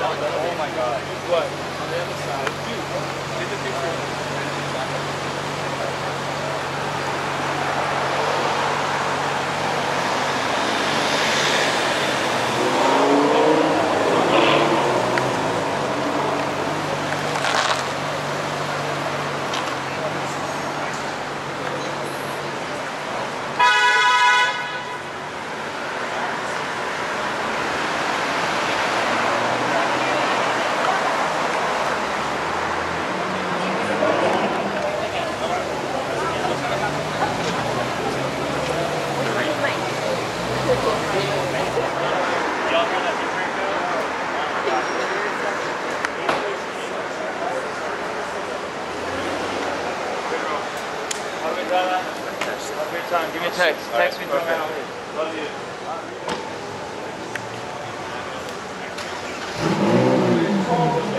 Oh my God. What? On the other side. Dude, get the picture. Time. Give me a text. All text right. Me from now. Love you. Love you.